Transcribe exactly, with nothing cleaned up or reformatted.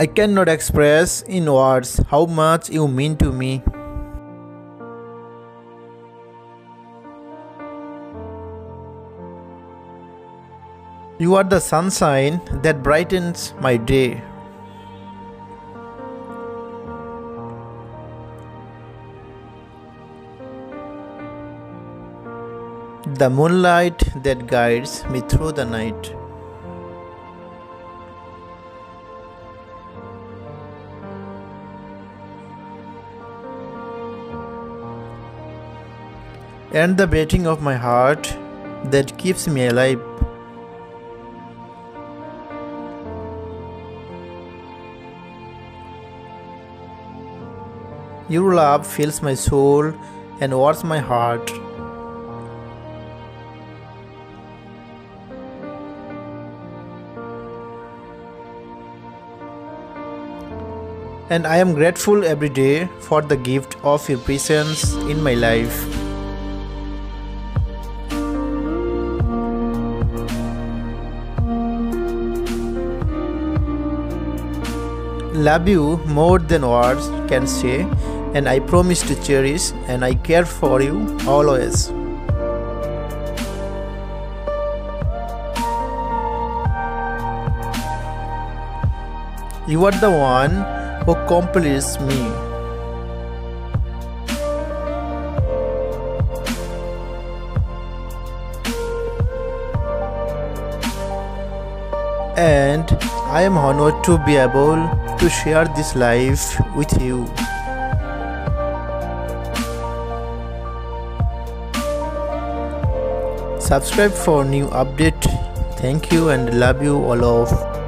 I cannot express in words how much you mean to me. You are the sunshine that brightens my day. The moonlight that guides me through the night. And the beating of my heart that keeps me alive. Your love fills my soul and warms my heart. And I am grateful every day for the gift of your presence in my life. Love you more than words can say. And I promise to cherish and I care for you always. You are the one who completes me. And I am honored to be able to share this life with you. Subscribe for new update. Thank you and love you all of.